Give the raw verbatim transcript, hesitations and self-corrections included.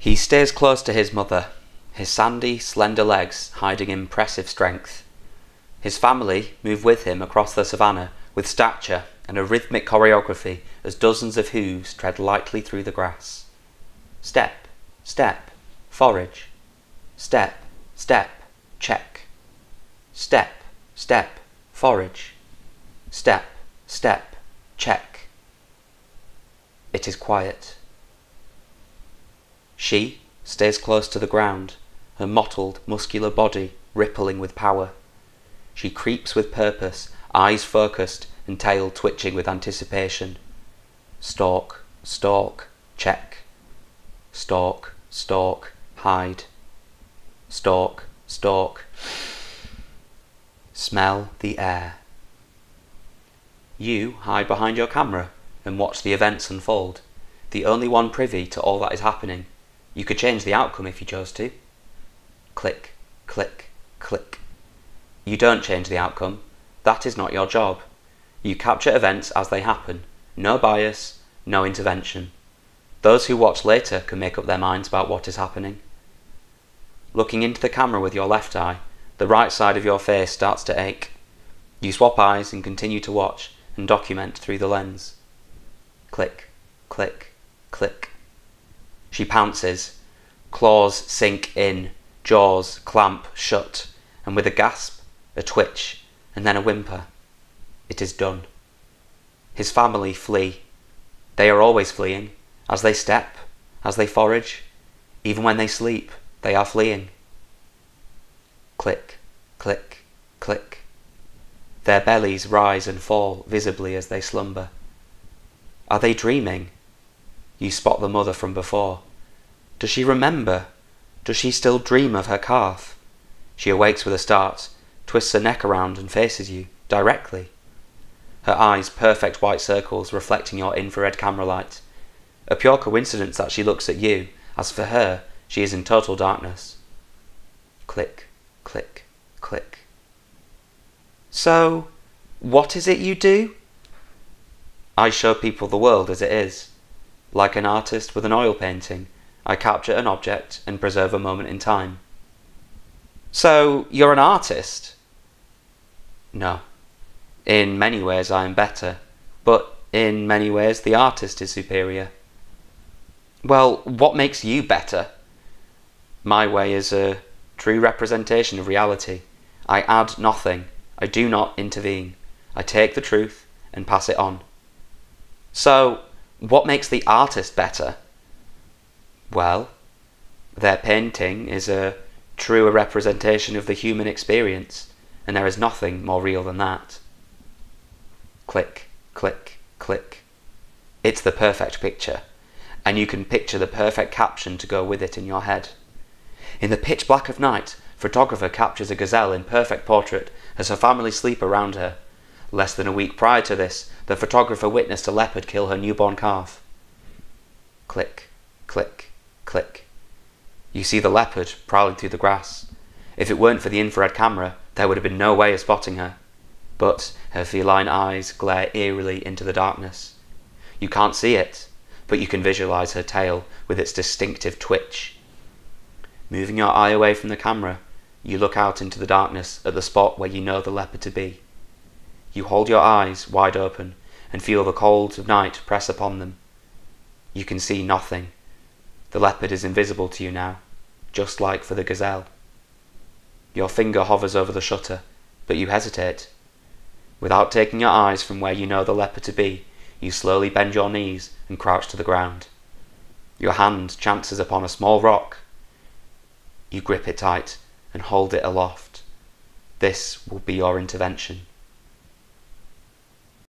He stays close to his mother, his sandy, slender legs hiding impressive strength. His family move with him across the savannah with stature and a rhythmic choreography as dozens of hooves tread lightly through the grass. Step, step, forage. Step, step, check. Step, step, forage. Step, step, check. It is quiet. She stays close to the ground, her mottled, muscular body rippling with power. She creeps with purpose, eyes focused and tail twitching with anticipation. Stalk, stalk, check. Stalk, stalk, hide. Stalk, stalk. Smell the air. You hide behind your camera and watch the events unfold, the only one privy to all that is happening. You could change the outcome if you chose to. Click, click, click. You don't change the outcome. That is not your job. You capture events as they happen. No bias, no intervention. Those who watch later can make up their minds about what is happening. Looking into the camera with your left eye, the right side of your face starts to ache. You swap eyes and continue to watch and document through the lens. Click, click, click. She pounces. Claws sink in, jaws clamp shut, and with a gasp, a twitch, and then a whimper, it is done. His family flee. They are always fleeing, as they step, as they forage. Even when they sleep, they are fleeing. Click, click, click. Their bellies rise and fall visibly as they slumber. Are they dreaming? You spot the mother from before. Does she remember? Does she still dream of her calf? She awakes with a start, twists her neck around and faces you, directly. Her eyes perfect white circles reflecting your infrared camera light. A pure coincidence that she looks at you, as for her, she is in total darkness. Click, click, click. So, what is it you do? I show people the world as it is. Like an artist with an oil painting, I capture an object and preserve a moment in time. So, you're an artist? No. In many ways I am better, but in many ways the artist is superior. Well, what makes you better? My way is a true representation of reality. I add nothing. I do not intervene. I take the truth and pass it on. So, what makes the artist better? Well, their painting is a true a representation of the human experience, and there is nothing more real than that. Click, click, click. It's the perfect picture, and you can picture the perfect caption to go with it in your head. In the pitch black of night, photographer captures a gazelle in perfect portrait as her family sleep around her. Less than a week prior to this, the photographer witnessed a leopard kill her newborn calf. Click, click, click. You see the leopard prowling through the grass. If it weren't for the infrared camera, there would have been no way of spotting her. But her feline eyes glare eerily into the darkness. You can't see it, but you can visualize her tail with its distinctive twitch. Moving your eye away from the camera, you look out into the darkness at the spot where you know the leopard to be. You hold your eyes wide open and feel the cold of night press upon them. You can see nothing. The leopard is invisible to you now, just like for the gazelle. Your finger hovers over the shutter, but you hesitate. Without taking your eyes from where you know the leopard to be, you slowly bend your knees and crouch to the ground. Your hand chances upon a small rock. You grip it tight and hold it aloft. This will be your intervention.